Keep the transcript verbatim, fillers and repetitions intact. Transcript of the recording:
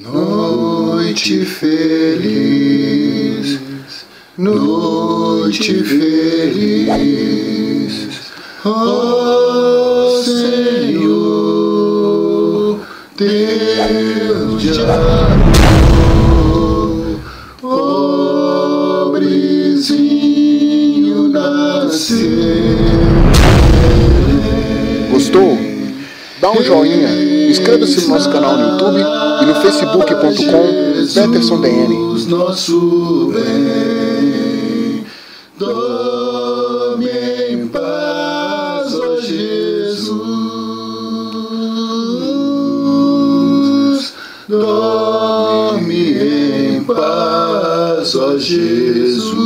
Noite feliz, noite feliz, ó Senhor, Deus de amor, pobrezinho nasceu. Gostou? Dá um joinha, inscreva-se no nosso canal no YouTube e no facebook ponto com Peterson D N. Nosso bem, dorme em paz, ó Jesus, dorme em paz, ó Jesus.